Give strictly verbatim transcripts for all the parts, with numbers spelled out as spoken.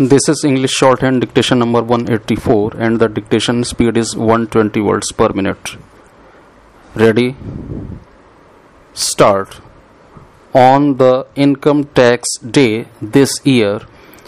This is English shorthand dictation number one eighty-four, and the dictation speed is one hundred twenty words per minute. Ready? Start. On the income tax day this year,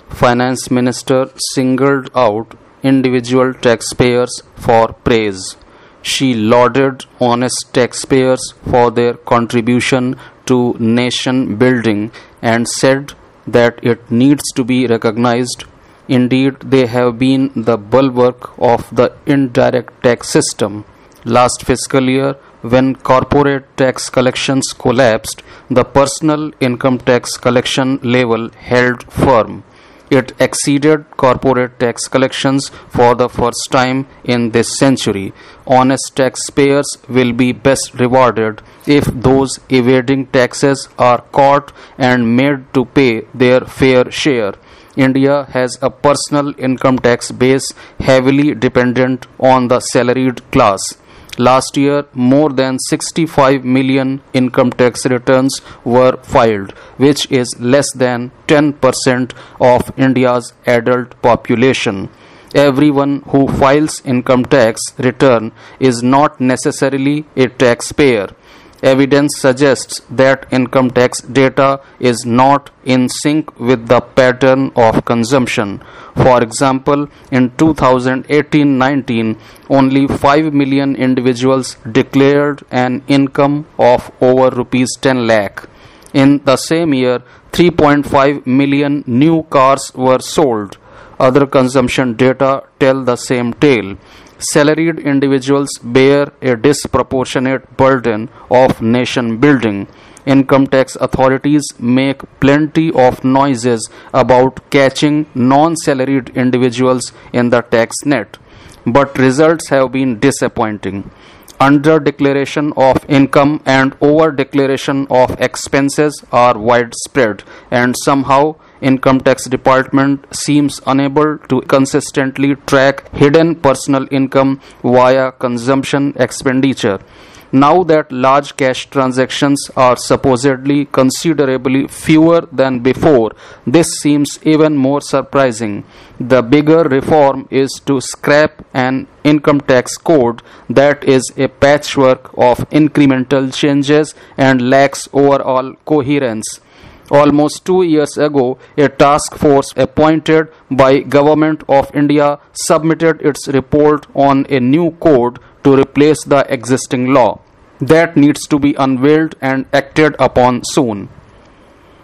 Finance Minister singled out individual taxpayers for praise. She lauded honest taxpayers for their contribution to nation building and said that it needs to be recognized. Indeed, they have been the bulwark of the indirect tax system. Last fiscal year, when corporate tax collections collapsed, the personal income tax collection level held firm. It exceeded corporate tax collections for the first time in this century. Honest taxpayers will be best rewarded if those evading taxes are caught and made to pay their fair share. India has a personal income tax base heavily dependent on the salaried class. Last year, more than sixty-five million income tax returns were filed, which is less than ten percent of India's adult population. Everyone who files income tax return is not necessarily a taxpayer. Evidence suggests that income tax data is not in sync with the pattern of consumption. For example, in two thousand eighteen nineteen, only five million individuals declared an income of over rupees ten lakh. In the same year, three point five million new cars were sold. Other consumption data tell the same tale. Salaried individuals bear a disproportionate burden of nation building. Income tax authorities make plenty of noises about catching non-salaried individuals in the tax net, but results have been disappointing. Under-declaration of income and over-declaration of expenses are widespread, and somehow Income Tax Department seems unable to consistently track hidden personal income via consumption expenditure. Now that large cash transactions are supposedly considerably fewer than before, this seems even more surprising. The bigger reform is to scrap an income tax code that is a patchwork of incremental changes and lacks overall coherence. Almost two years ago, a task force appointed by Government of India submitted its report on a new code to replace the existing law. That needs to be unveiled and acted upon soon.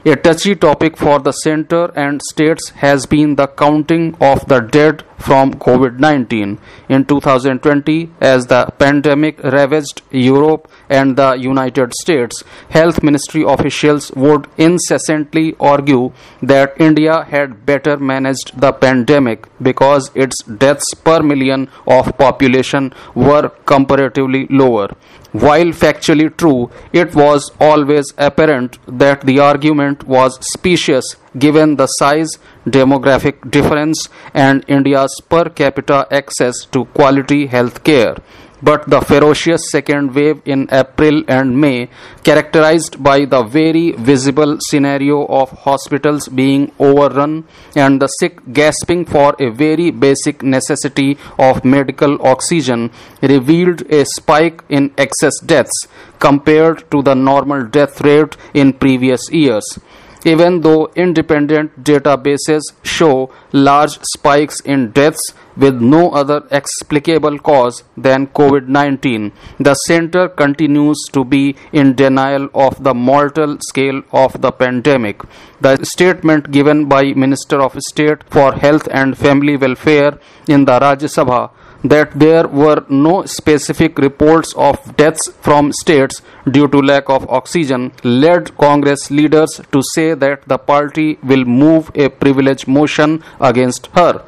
A touchy topic for the center and states has been the counting of the dead from COVID nineteen. In two thousand twenty, as the pandemic ravaged Europe and the United States, health ministry officials would incessantly argue that India had better managed the pandemic because its deaths per million of population were comparatively lower. While factually true, it was always apparent that the argument was specious given the size, demographic difference, and India's per capita access to quality health care. But the ferocious second wave in April and May, characterized by the very visible scenario of hospitals being overrun and the sick gasping for a very basic necessity of medical oxygen, revealed a spike in excess deaths compared to the normal death rate in previous years. Even though independent databases show large spikes in deaths with no other explicable cause than COVID nineteen, the center continues to be in denial of the mortal scale of the pandemic. The statement given by Minister of State for Health and Family Welfare in the Rajya Sabha that there were no specific reports of deaths from states due to lack of oxygen led Congress leaders to say that the party will move a privilege motion against her.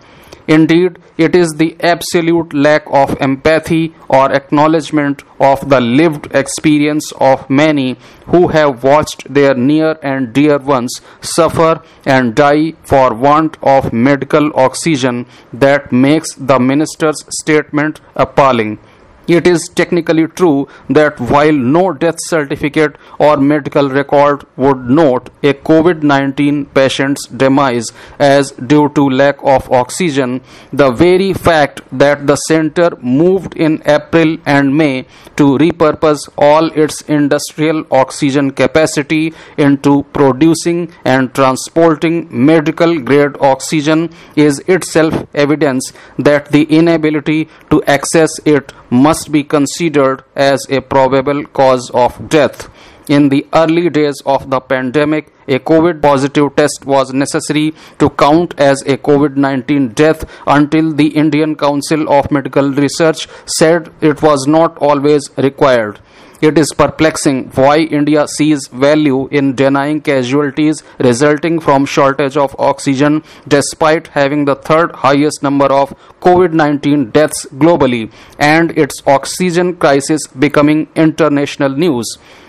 Indeed, it is the absolute lack of empathy or acknowledgement of the lived experience of many who have watched their near and dear ones suffer and die for want of medical oxygen that makes the minister's statement appalling. it is technically true that while no death certificate or medical record would note a COVID nineteen patient's demise as due to lack of oxygen, the very fact that the center moved in April and May to repurpose all its industrial oxygen capacity into producing and transporting medical grade oxygen is itself evidence that the inability to access it must be considered as a probable cause of death. In the early days of the pandemic, a COVID positive test was necessary to count as a COVID nineteen death until the Indian Council of Medical Research said it was not always required. It is perplexing why India sees value in denying casualties resulting from shortage of oxygen despite having the third highest number of COVID nineteen deaths globally and its oxygen crisis becoming international news.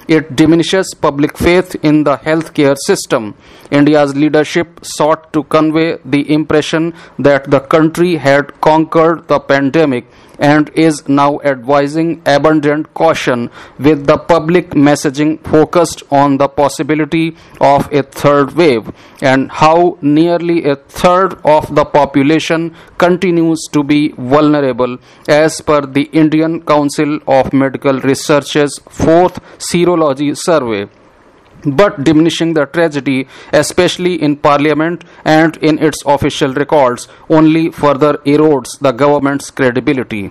It diminishes public faith in the healthcare system. India's leadership sought to convey the impression that the country had conquered the pandemic and is now advising abundant caution, with the public messaging focused on the possibility of a third wave and how nearly a third of the population continues to be vulnerable, as per the Indian Council of Medical Research's fourth serology survey. But diminishing the tragedy, especially in Parliament and in its official records, only further erodes the government's credibility.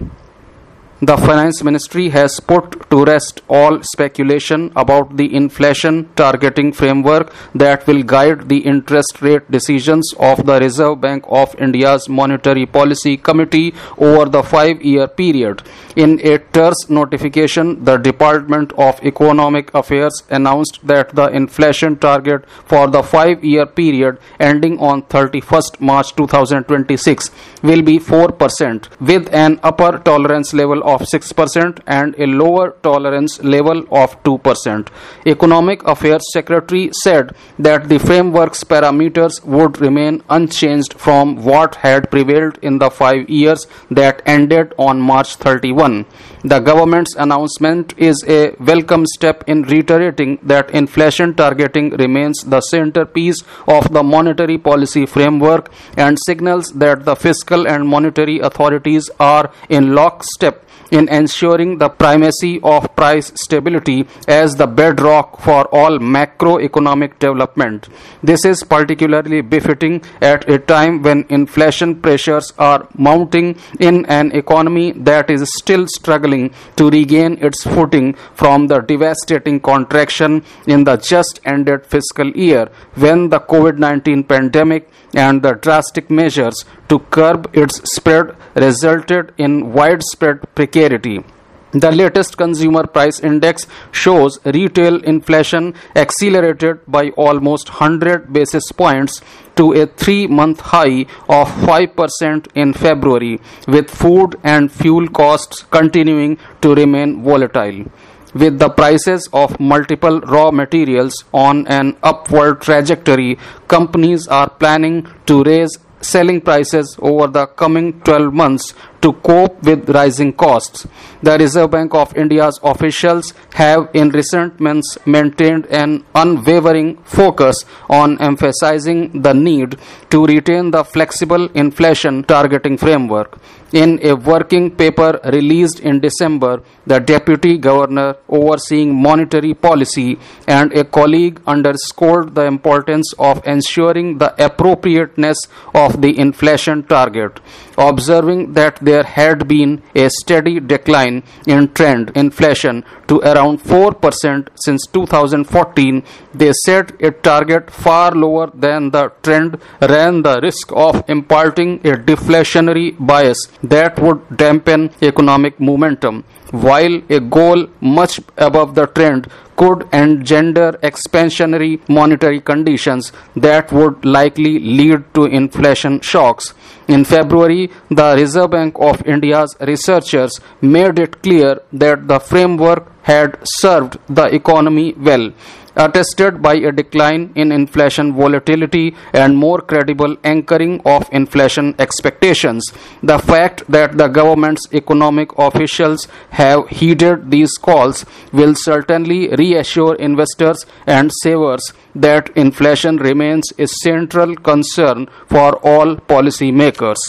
The Finance Ministry has put to rest all speculation about the inflation targeting framework that will guide the interest rate decisions of the Reserve Bank of India's Monetary Policy Committee over the five-year period. In a terse notification, the Department of Economic Affairs announced that the inflation target for the five-year period ending on thirty-first March two thousand twenty-six will be four percent, with an upper tolerance level of of six percent and a lower tolerance level of two percent. Economic Affairs Secretary said that the framework's parameters would remain unchanged from what had prevailed in the five years that ended on March thirty-first. The government's announcement is a welcome step in reiterating that inflation targeting remains the centerpiece of the monetary policy framework and signals that the fiscal and monetary authorities are in lockstep in ensuring the primacy of price stability as the bedrock for all macroeconomic development. This is particularly befitting at a time when inflation pressures are mounting in an economy that is still struggling to regain its footing from the devastating contraction in the just-ended fiscal year, when the COVID nineteen pandemic and the drastic measures to curb its spread resulted in widespread precarity. The latest consumer price index shows retail inflation accelerated by almost one hundred basis points to a three-month high of five percent in February, with food and fuel costs continuing to remain volatile. With the prices of multiple raw materials on an upward trajectory, companies are planning to raise selling prices over the coming twelve months to cope with rising costs. The Reserve Bank of India's officials have in recent months maintained an unwavering focus on emphasizing the need to retain the flexible inflation targeting framework. In a working paper released in December, the Deputy Governor overseeing monetary policy and a colleague underscored the importance of ensuring the appropriateness of the inflation target, observing that there had been a steady decline in trend inflation to around four percent since two thousand fourteen. They said a target far lower than the trend ran the risk of imparting a deflationary bias that would dampen economic momentum, while a goal much above the trend could engender expansionary monetary conditions that would likely lead to inflation shocks. In February, the Reserve Bank of India's researchers made it clear that the framework had served the economy well, attested by a decline in inflation volatility and more credible anchoring of inflation expectations. The fact that the government's economic officials have heeded these calls will certainly reassure investors and savers that inflation remains a central concern for all policymakers.